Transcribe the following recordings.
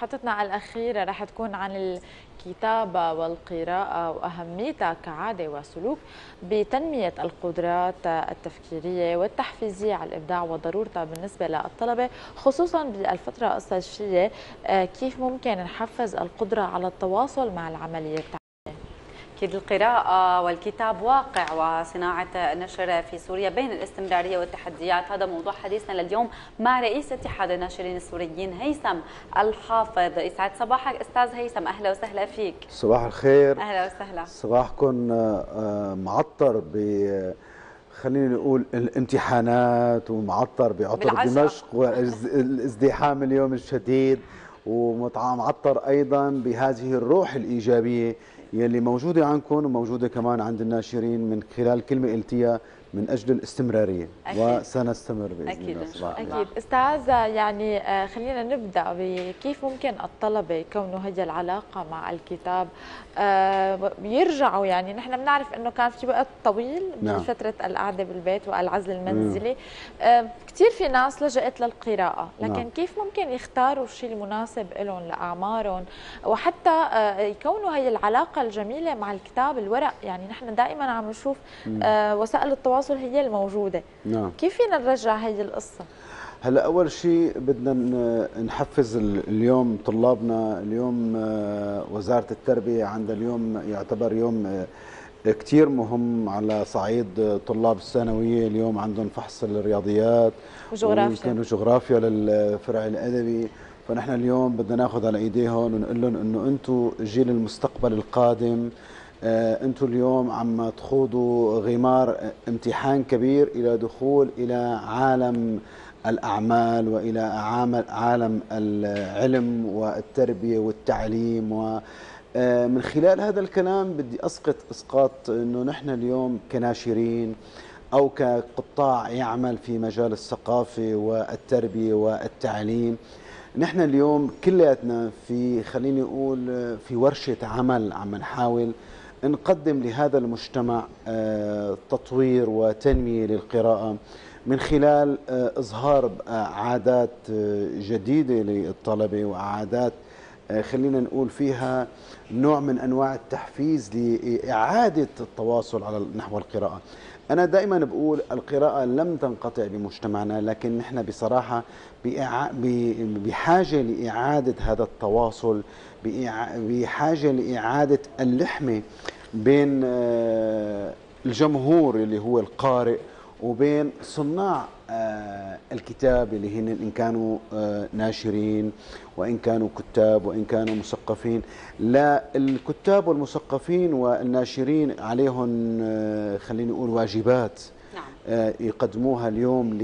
حطتنا على الأخيرة رح تكون عن الكتابة والقراءة وأهميتها كعادة وسلوك بتنمية القدرات التفكيرية والتحفيزية على الإبداع وضرورتها بالنسبة للطلبة، خصوصا بالفترة الصيفية. كيف ممكن نحفز القدرة على التواصل مع العملية التعليمية؟ أكيد القراءة والكتاب واقع وصناعة النشر في سوريا بين الاستمرارية والتحديات، هذا موضوع حديثنا لليوم مع رئيس اتحاد الناشرين السوريين هيثم الحافظ. يسعد صباحك أستاذ هيثم، أهلا وسهلا فيك. صباح الخير. أهلا وسهلا. صباحكم معطر خليني نقول الامتحانات ومعطر بعطر دمشق والازدحام اليوم الشديد، ومعطر أيضا بهذه الروح الإيجابية يلي موجودة عندكم وموجودة كمان عند الناشرين من خلال كلمة قلتيها من أجل الاستمرارية. أكيد. وسنستمر بإذن أكيد الله. أكيد أستاذ، يعني خلينا نبدأ بكيف ممكن الطلبة كونه هي العلاقة مع الكتاب يرجعوا، يعني نحن بنعرف أنه كان في وقت طويل بفترة القعدة بالبيت والعزل المنزلي، كثير في ناس لجأت للقراءة، لكن كيف ممكن يختاروا الشيء المناسب لهم لأعمارهم، وحتى يكونوا هي العلاقة الجميلة مع الكتاب الورق؟ يعني نحن دائما عم نشوف وسائل التواصل هي الموجودة. كيف فينا نرجع هي القصة؟ هلا أول شيء بدنا نحفز اليوم طلابنا. اليوم وزارة التربية عندها اليوم يعتبر يوم كتير مهم على صعيد طلاب الثانوية. اليوم عندهم فحص الرياضيات وجغرافيا للفرع الأدبي، فنحن اليوم بدنا ناخذ على إيديهم ونقول لهم إنه أنتم جيل المستقبل القادم، أنتم اليوم عم تخوضوا غمار امتحان كبير إلى دخول إلى عالم الأعمال وإلى عالم العلم والتربية والتعليم. ومن خلال هذا الكلام بدي أسقط أنه نحن اليوم كناشرين أو كقطاع يعمل في مجال الثقافة والتربية والتعليم، نحن اليوم كلياتنا في خليني أقول في ورشة عمل عم نحاول نقدم لهذا المجتمع تطوير وتنمية للقراءة من خلال إظهار عادات جديدة للطلبة وعادات خلينا نقول فيها نوع من أنواع التحفيز لإعادة التواصل على نحو القراءة. أنا دائما بقول القراءة لم تنقطع بمجتمعنا، لكن نحن بصراحة بحاجة لإعادة هذا التواصل، بحاجة لإعادة اللحمة بين الجمهور اللي هو القارئ وبين صناع الكتاب اللي هن إن كانوا ناشرين وإن كانوا كتاب وإن كانوا مثقفين. لا، الكتاب والمثقفين والناشرين عليهم خليني أقول واجبات يقدموها اليوم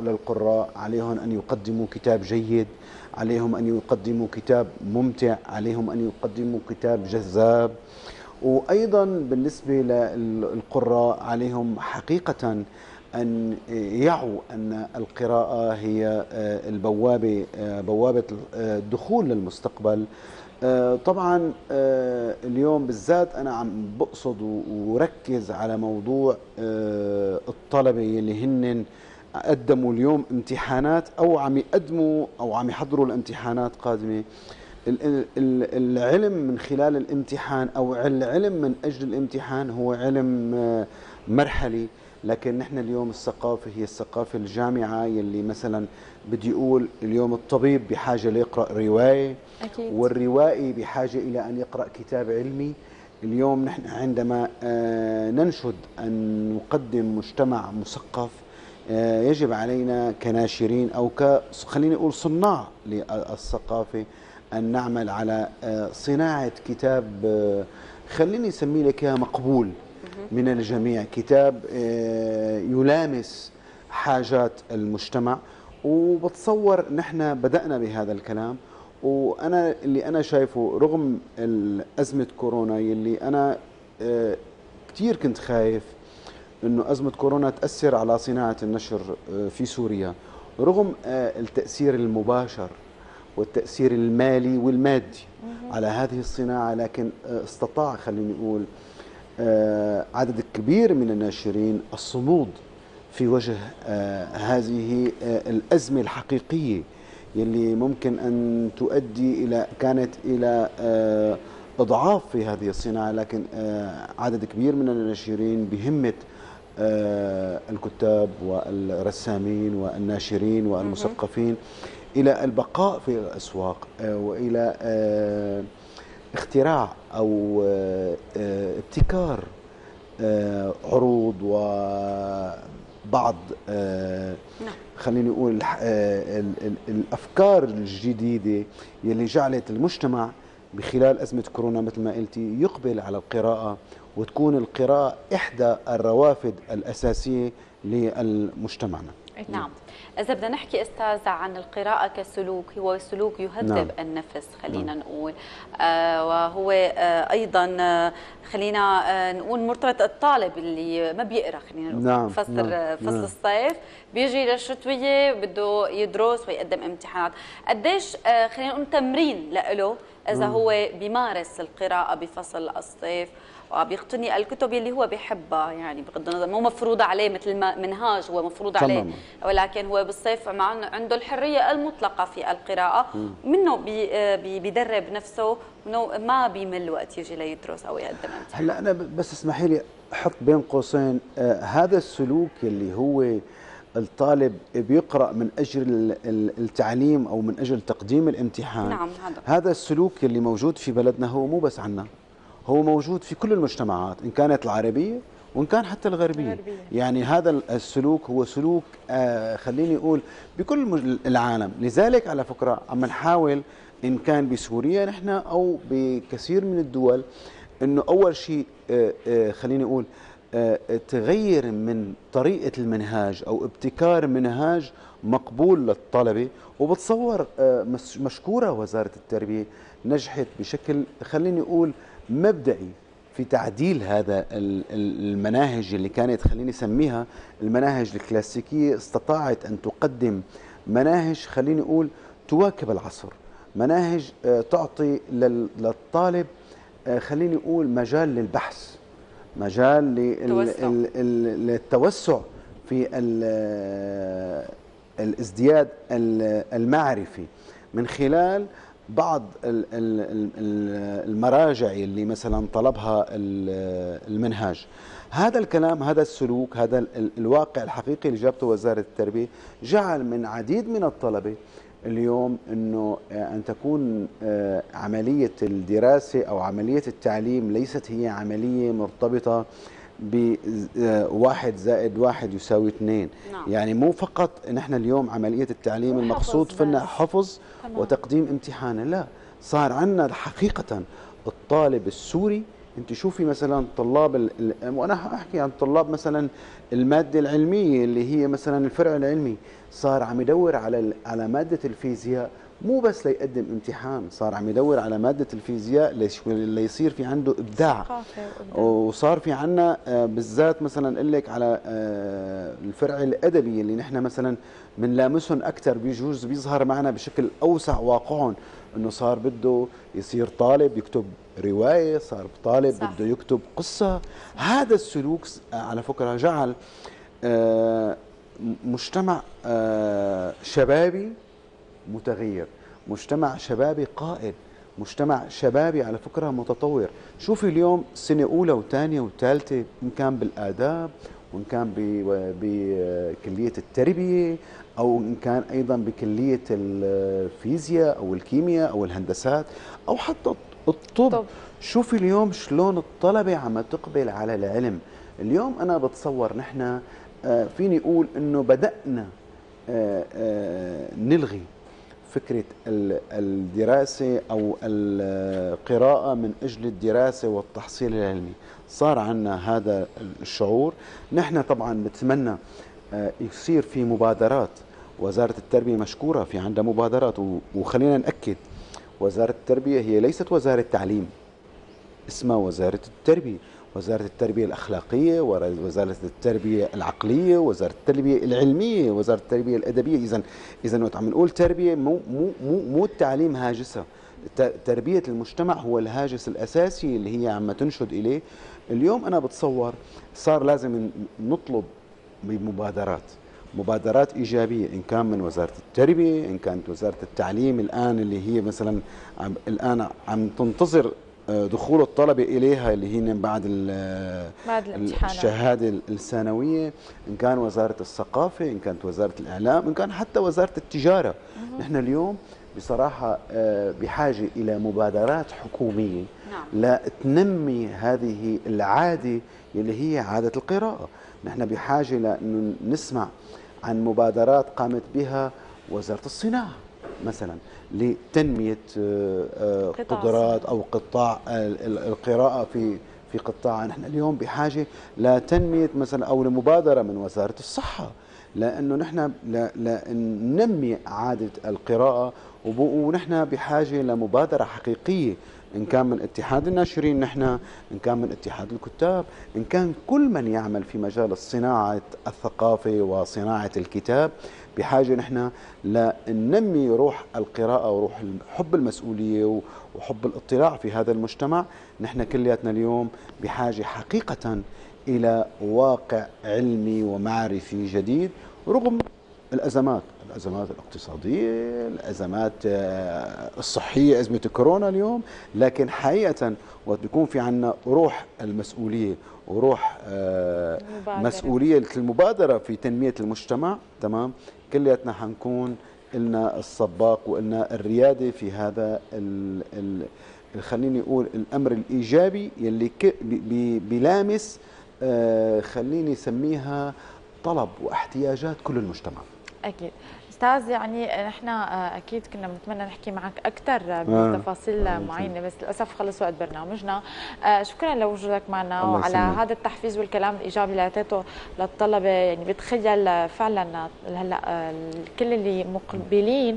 للقراء. عليهم أن يقدموا كتاب جيد، عليهم أن يقدموا كتاب ممتع، عليهم أن يقدموا كتاب جذاب. وأيضا بالنسبة للقراء عليهم حقيقة أن يعوا أن القراءة هي البوابة، بوابة الدخول للمستقبل. طبعا اليوم بالذات أنا عم بقصد وركز على موضوع الطلبة اللي هن قدموا اليوم امتحانات أو عم يقدموا أو عم يحضروا الامتحانات قادمة. العلم من خلال الامتحان أو العلم من أجل الامتحان هو علم مرحلي، لكن نحن اليوم الثقافة هي الثقافة الجامعة يلي مثلا بدي أقول اليوم الطبيب بحاجة ليقرأ رواية، والروائي بحاجة إلى أن يقرأ كتاب علمي. اليوم نحن عندما ننشد أن نقدم مجتمع مثقف يجب علينا كناشرين أو خليني أقول صناع للثقافة أن نعمل على صناعة كتاب خليني أسميه لك مقبول من الجميع، كتاب يلامس حاجات المجتمع. وبتصور نحن بدأنا بهذا الكلام، وأنا اللي أنا شايفه رغم أزمة كورونا اللي أنا كتير كنت خايف أنه أزمة كورونا تأثر على صناعة النشر في سوريا، رغم التأثير المباشر والتأثير المالي والمادي على هذه الصناعة، لكن استطاع خليني أقول عدد كبير من الناشرين الصمود في وجه هذه الأزمة الحقيقية يلي ممكن أن تؤدي إلى إلى إضعاف في هذه الصناعة، لكن عدد كبير من الناشرين بهمة الكتاب والرسامين والناشرين والمثقفين إلى البقاء في الأسواق وإلى اختراع أو ابتكار عروض وبعض خليني أقول الأفكار الجديدة يلي جعلت المجتمع بخلال أزمة كورونا مثل ما قلتي يقبل على القراءة، وتكون القراءة إحدى الروافد الأساسية لمجتمعنا. نعم، إذا بدنا نحكي أستاذ عن القراءة كسلوك، هو سلوك يهذب نعم. النفس خلينا نعم. نقول وهو أيضا خلينا نقول مرتبط الطالب اللي ما بيقرأ، خلينا نقول نعم. فصل الصيف بيجي للشتوية بده يدرس ويقدم امتحانات، قديش خلينا نقول تمرين له إذا هو بيمارس القراءة بفصل الصيف وبيقتني الكتب اللي هو بيحبها، يعني بغض النظر مو مفروض عليه مثل ما منهاج هو مفروض عليه، ولكن هو بالصيف عنده الحرية المطلقة في القراءة، منه بيدرب نفسه منه ما بيمل وقت يجي ليدرس أو يقدم. هلا أنا بس اسمحي لي أحط بين قوسين هذا السلوك اللي هو الطالب بيقرأ من أجل التعليم أو من أجل تقديم الامتحان. نعم هذا السلوك اللي موجود في بلدنا هو مو بس عنا، هو موجود في كل المجتمعات إن كانت العربية وإن كان حتى الغربية. يعني هذا السلوك هو سلوك خليني أقول بكل العالم. لذلك على فكرة عم نحاول إن كان بسوريا نحن أو بكثير من الدول إنه أول شيء خليني أقول تغير من طريقة المنهاج أو ابتكار منهاج مقبول للطلبة، وبتصور مشكورة وزارة التربية نجحت بشكل خليني أقول مبدئي في تعديل هذا المناهج اللي كانت خليني اسميها المناهج الكلاسيكية. استطاعت أن تقدم مناهج خليني أقول تواكب العصر، مناهج تعطي للطالب خليني أقول مجال للبحث، مجال للتوسع في الازدياد المعرفي من خلال بعض المراجع اللي مثلا طلبها المنهاج. هذا الكلام، هذا السلوك، هذا الواقع الحقيقي اللي جابته وزارة التربية جعل من عديد من الطلبة اليوم انه ان تكون عملية الدراسة او عملية التعليم ليست هي عملية مرتبطة بواحد زائد واحد يساوي 2. نعم. يعني مو فقط نحن اليوم عملية التعليم المقصود فينا حفظ وتقديم امتحان، لا، صار عندنا حقيقة الطالب السوري. انت شوفي مثلا طلاب، وانا احكي عن طلاب مثلا المادة العلمية اللي هي مثلا الفرع العلمي، صار عم يدور على مادة الفيزياء مو بس ليقدم امتحان، صار عم يدور على مادة الفيزياء ليصير في عنده إبداع. وصار في عنا بالذات مثلا أقول لك على الفرع الأدبي اللي نحن مثلا بنلامسهم أكثر، بيجوز بيظهر معنا بشكل أوسع واقعهم، إنه صار بده يصير طالب يكتب رواية، صار طالب صح. بده يكتب قصة. هذا السلوك على فكرة جعل مجتمع شبابي متغير، مجتمع شبابي قائد، مجتمع شبابي على فكرة متطور. شوفي اليوم سنة أولى وثانية وثالثة إن كان بالآداب وإن كان بكلية التربية أو إن كان أيضا بكلية الفيزياء أو الكيمياء أو الهندسات أو حتى الطب. شوفي اليوم شلون الطلبة عم تقبل على العلم. اليوم أنا بتصور نحن فيني أقول إنه بدأنا نلغي فكرة الدراسة أو القراءة من أجل الدراسة والتحصيل العلمي. صار عندنا هذا الشعور. نحن طبعا نتمنى يصير في مبادرات. وزارة التربية مشكورة في عندها مبادرات، وخلينا نأكد وزارة التربية هي ليست وزارة تعليم، اسمها وزارة التربية، وزارة التربية الأخلاقية، وزارة التربية العقلية، وزارة التربية العلمية، وزارة التربية الأدبية. إذا وقت عم نقول تربية مو مو مو مو التعليم هاجسها، تربية المجتمع هو الهاجس الأساسي اللي هي عم تنشد إليه. اليوم أنا بتصور صار لازم نطلب بمبادرات، مبادرات إيجابية، إن كان من وزارة التربية، إن كانت وزارة التعليم الآن اللي هي مثلا الآن عم تنتظر دخول الطلبة إليها اللي هي بعد الشهادة الثانوية، إن كان وزارة الثقافة، إن كانت وزارة الإعلام، إن كان حتى وزارة التجارة. نحن اليوم بصراحة بحاجة إلى مبادرات حكومية لا تنمي هذه العادة اللي هي عادة القراءة. نحن بحاجة لأن نسمع عن مبادرات قامت بها وزارة الصناعة مثلا لتنمية قدرات أو قطاع القراءة في قطاع. نحن اليوم بحاجة لتنمية مثلا أو لمبادرة من وزارة الصحة لأنه نحن ننمي عادة القراءة، ونحن بحاجة لمبادرة حقيقية إن كان من اتحاد الناشرين نحن، إن كان من اتحاد الكتاب، إن كان كل من يعمل في مجال صناعة الثقافة وصناعة الكتاب، بحاجة نحن لننمي روح القراءة وروح حب المسؤولية وحب الاطلاع في هذا المجتمع. نحن كلياتنا اليوم بحاجة حقيقة إلى واقع علمي ومعرفي جديد رغم الأزمات الاقتصادية، الأزمات الصحية، أزمة كورونا اليوم، لكن حقيقة وقت يكون في عنا روح المسؤولية وروح مسؤولية المبادرة في تنمية المجتمع، تمام، كلياتنا حنكون إلنا السباق وإلنا الريادة في هذا خليني أقول الأمر الإيجابي يلي بلامس خليني سميها طلب واحتياجات كل المجتمع. أكيد أستاذ، يعني نحن أكيد كنا بنتمنى نحكي معك أكثر بتفاصيل معينة بس للأسف خلص وقت برنامجنا. شكرا لوجودك معنا وعلى هذا التحفيز والكلام الإيجابي اللي أعطيته للطلبة. يعني بتخيل فعلا هلا كل اللي مقبلين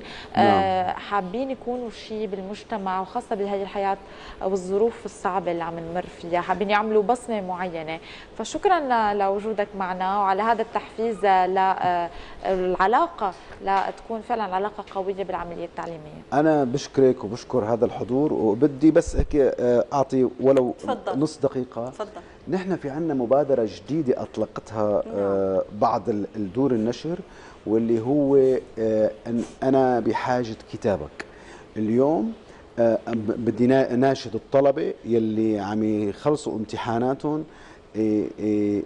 حابين يكونوا شيء بالمجتمع وخاصة بهي الحياة والظروف الصعبة اللي عم نمر فيها، حابين يعملوا بصمة معينة. فشكرا لوجودك معنا وعلى هذا التحفيز للعلاقة تكون فعلا علاقة قوية بالعملية التعليمية. أنا بشكرك وبشكر هذا الحضور، وبدي بس أعطي ولو تفضل. نص دقيقة تفضل. نحن في عنا مبادرة جديدة أطلقتها بعض الدور النشر واللي هو أنا بحاجة كتابك. اليوم بدي ناشد الطلبة يلي عم يخلصوا امتحاناتهم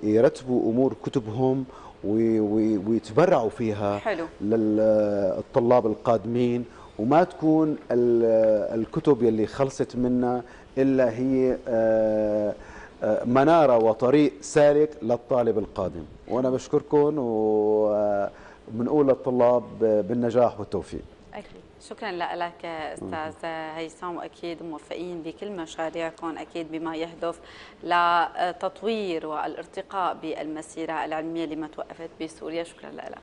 يرتبوا أمور كتبهم ويتبرعوا فيها حلو. للطلاب القادمين، وما تكون الكتب يلي خلصت منا إلا هي منارة وطريق سالك للطالب القادم. وأنا بشكركم وبنقول للطلاب بالنجاح والتوفيق. أكيد شكرا لك استاذ هيثم، واكيد موفقين بكل مشاريعكم اكيد بما يهدف لتطوير والارتقاء بالمسيره العلميه اللي ما توقفت بسوريا. شكرا لك.